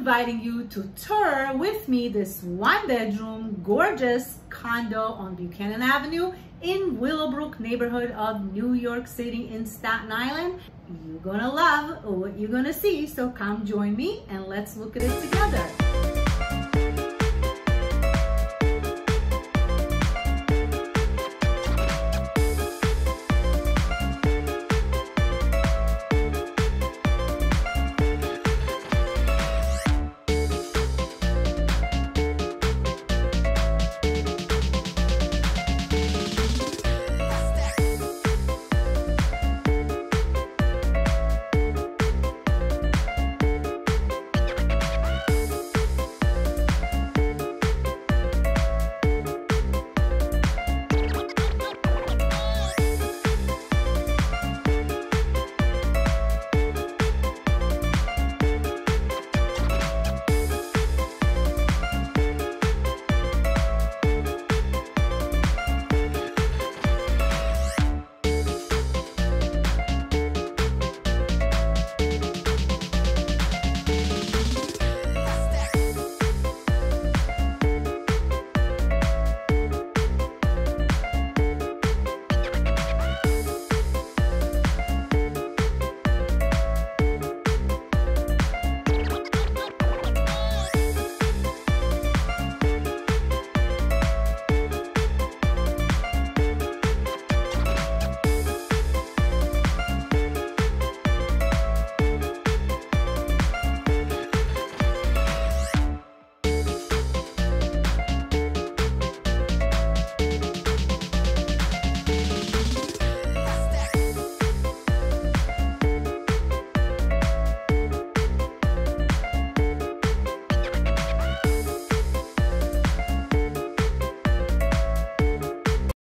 inviting you to tour with me this one-bedroom gorgeous condo on Buchanan Avenue in Willowbrook neighborhood of New York City in Staten Island. You're gonna love what you're gonna see, so come join me and let's look at it together.